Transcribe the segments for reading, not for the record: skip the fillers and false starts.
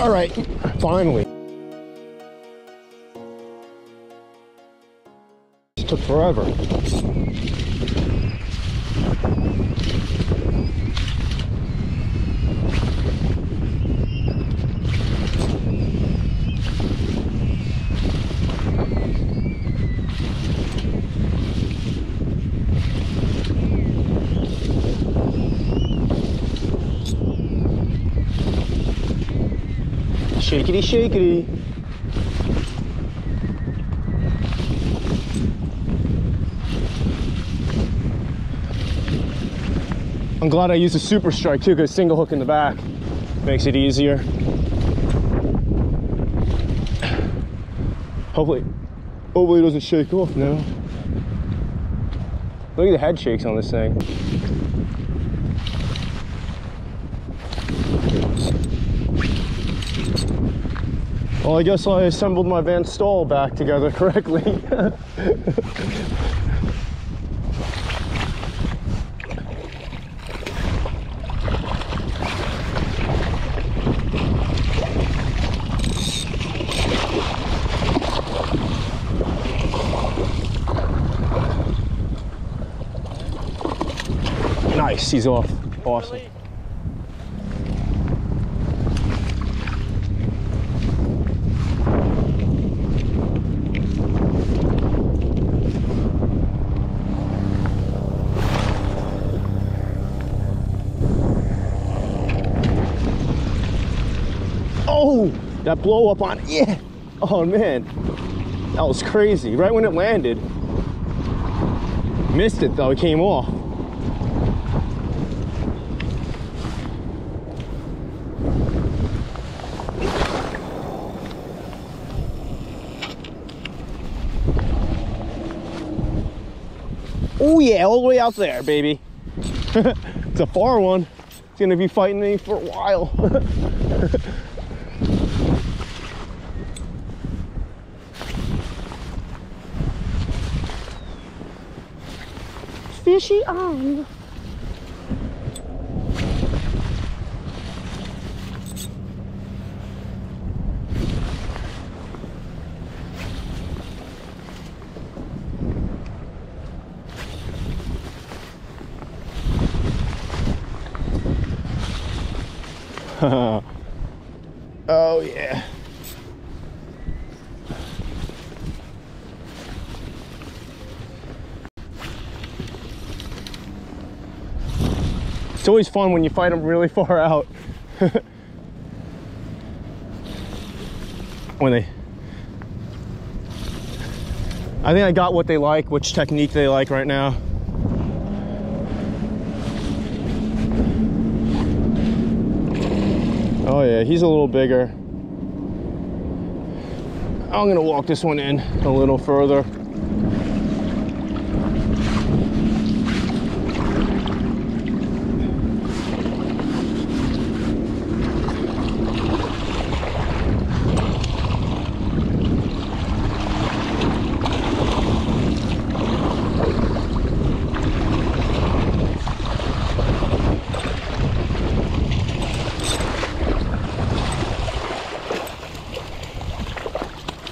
All right, finally. This took forever. Shakety, shakety. I'm glad I used a super strike too, because single hook in the back makes it easier. Hopefully it doesn't shake off now. Look at the head shakes on this thing. Well, I guess I assembled my Van Staal back together correctly. Nice, he's off. Awesome. That blow up on, yeah, oh man, that was crazy. Right when it landed, missed it though, it came off. Oh yeah, all the way out there, baby. It's a far one. It's gonna be fighting me for a while. Fishy on. Oh yeah. It's always fun when you fight them really far out. I think I got what they like, which technique they like right now. Oh yeah, he's a little bigger. I'm gonna walk this one in a little further.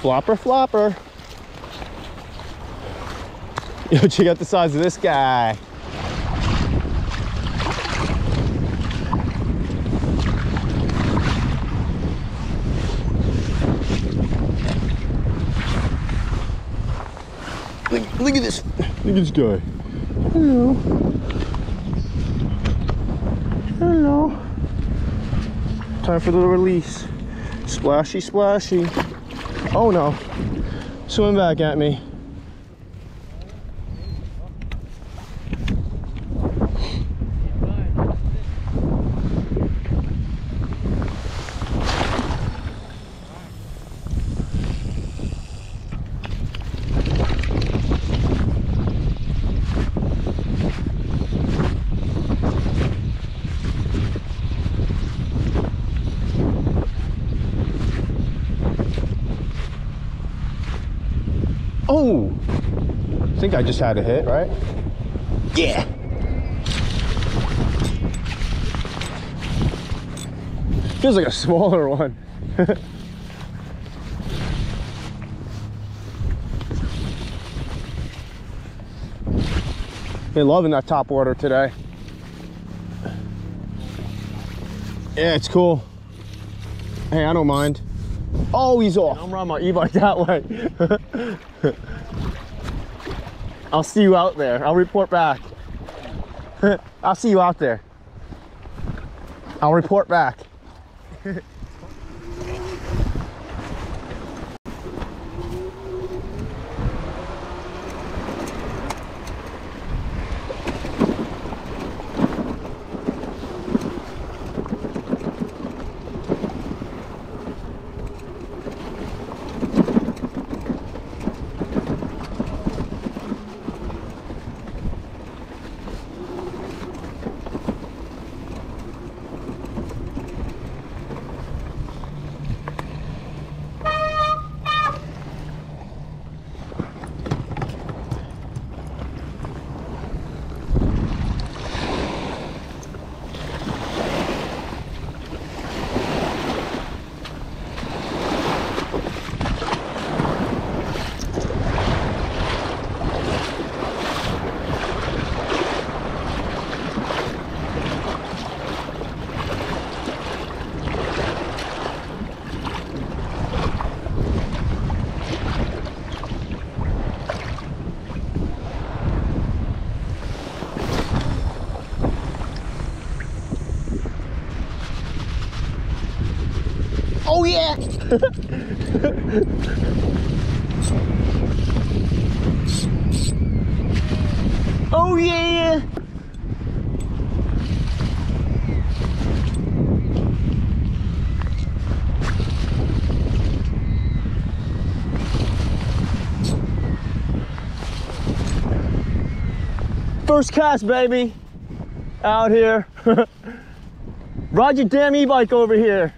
Flopper, flopper. Yo, check out the size of this guy. Look at this. Look at this guy. Hello. Hello. Time for the release. Splashy, splashy. Oh no, swim back at me. Oh, I think I just had a hit, right? Yeah. Feels like a smaller one. Been loving that top water today. Yeah, it's cool. Hey, I don't mind. Oh, he's off. I'm riding my e-bike that way. I'll see you out there. I'll report back. I'll see you out there. I'll report back. Oh yeah! Oh yeah! First cast, baby! Out here. Ride your damn e-bike over here.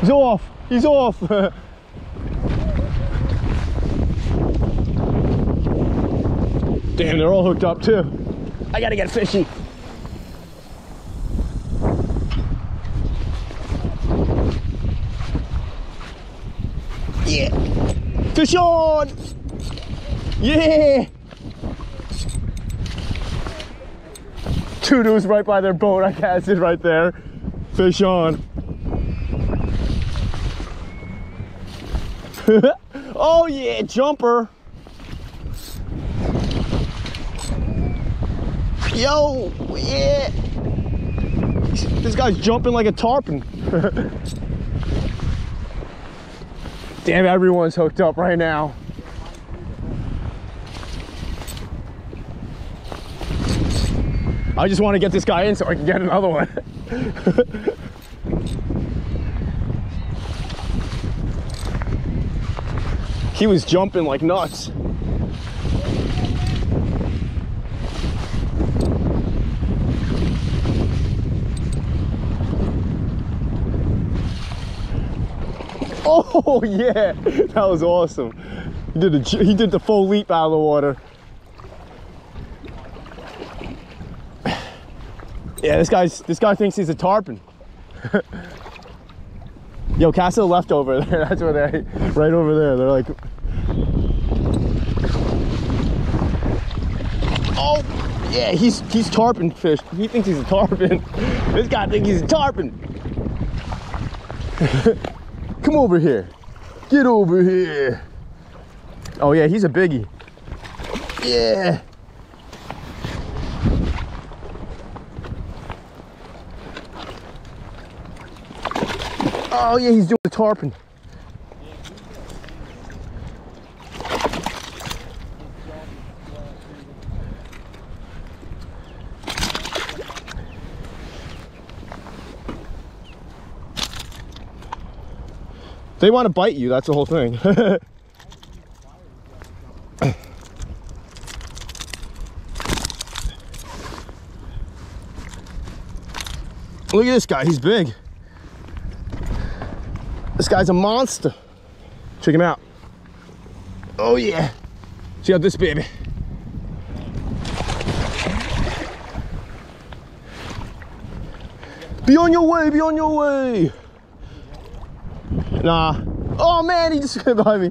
He's off! He's off! Damn, they're all hooked up too. I gotta get fishy. Yeah. Fish on! Yeah! Two dudes right by their boat. I casted right there. Fish on. Oh yeah, jumper. Yo, yeah! This guy's jumping like a tarpon. Damn, everyone's hooked up right now. I just want to get this guy in so I can get another one. He was jumping like nuts. Oh yeah, that was awesome. He did the full leap out of the water. Yeah, this guy thinks he's a tarpon. Yo, cast to the left over there. That's where they, right over there. They're like, oh yeah, he's tarpon fish. He thinks he's a tarpon. This guy thinks he's a tarpon. Come over here. Get over here. Oh yeah, he's a biggie. Yeah. Oh yeah, he's doing the tarpon. They want to bite you, that's the whole thing. Look at this guy, he's big. This guy's a monster. Check him out. Oh yeah. Check out this baby. Be on your way, be on your way. Nah. Oh man, he just went by me.